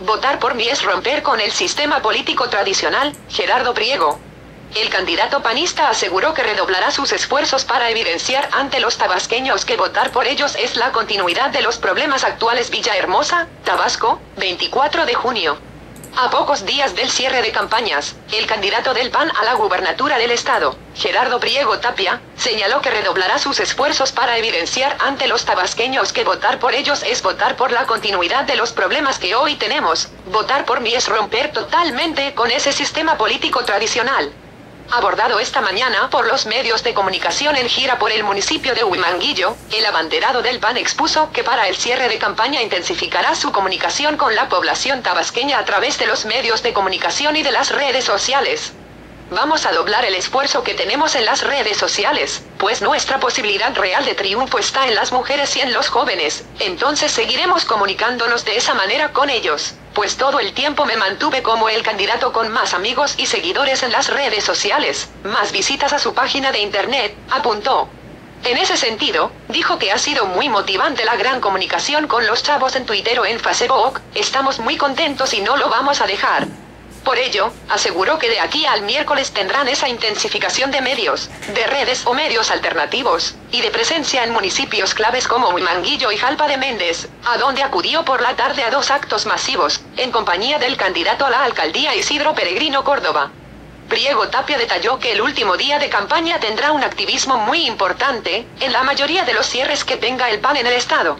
Votar por mí es romper con el sistema político tradicional, Gerardo Priego. El candidato panista aseguró que redoblará sus esfuerzos para evidenciar ante los tabasqueños que votar por ellos es la continuidad de los problemas actuales. Villahermosa, Tabasco, 24 de junio. A pocos días del cierre de campañas, el candidato del PAN a la gubernatura del estado, Gerardo Priego Tapia, señaló que redoblará sus esfuerzos para evidenciar ante los tabasqueños que votar por ellos es votar por la continuidad de los problemas que hoy tenemos. Votar por mí es romper totalmente con ese sistema político tradicional. Abordado esta mañana por los medios de comunicación en gira por el municipio de Huimanguillo, el abanderado del PAN expuso que para el cierre de campaña intensificará su comunicación con la población tabasqueña a través de los medios de comunicación y de las redes sociales. Vamos a doblar el esfuerzo que tenemos en las redes sociales, pues nuestra posibilidad real de triunfo está en las mujeres y en los jóvenes, entonces seguiremos comunicándonos de esa manera con ellos, pues todo el tiempo me mantuve como el candidato con más amigos y seguidores en las redes sociales, más visitas a su página de internet, apuntó. En ese sentido, dijo que ha sido muy motivante la gran comunicación con los chavos en Twitter o en Facebook, estamos muy contentos y no lo vamos a dejar. Por ello, aseguró que de aquí al miércoles tendrán esa intensificación de medios, de redes o medios alternativos, y de presencia en municipios claves como Huimanguillo y Jalpa de Méndez, a donde acudió por la tarde a dos actos masivos, en compañía del candidato a la alcaldía Isidro Peregrino Córdoba. Priego Tapia detalló que el último día de campaña tendrá un activismo muy importante, en la mayoría de los cierres que tenga el PAN en el estado.